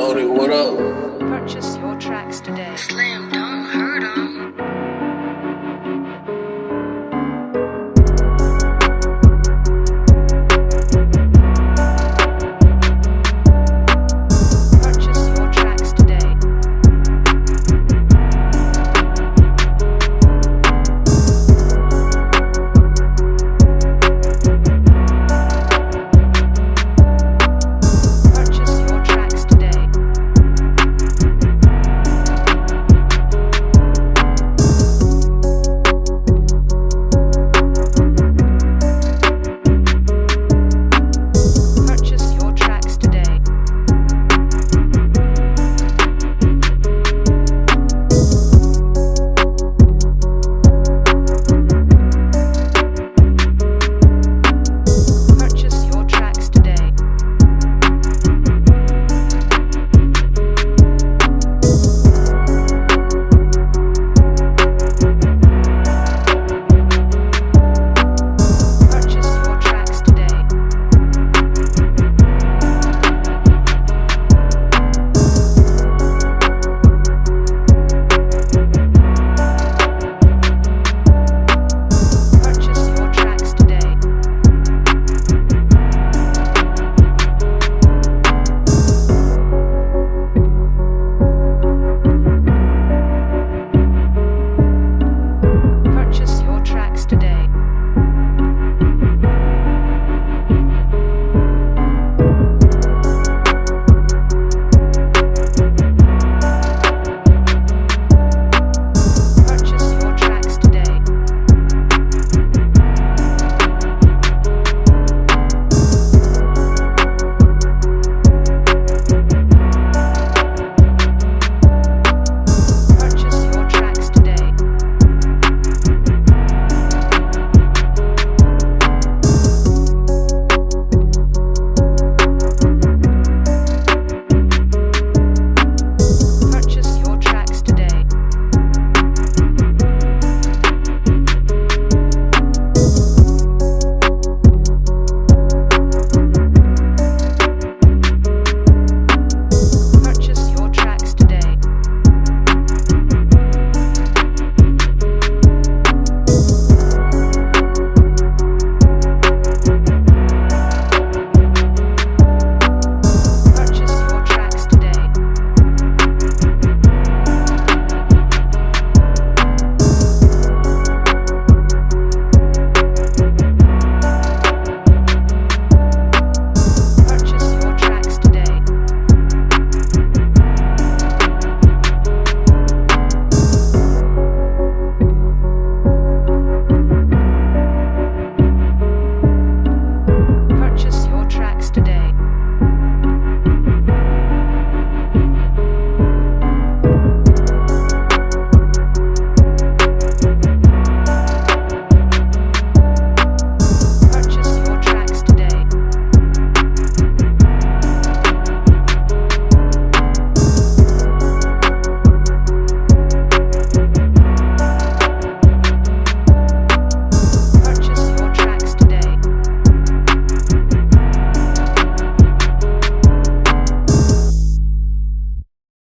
Loaded, what up? Purchase your tracks today. Slam.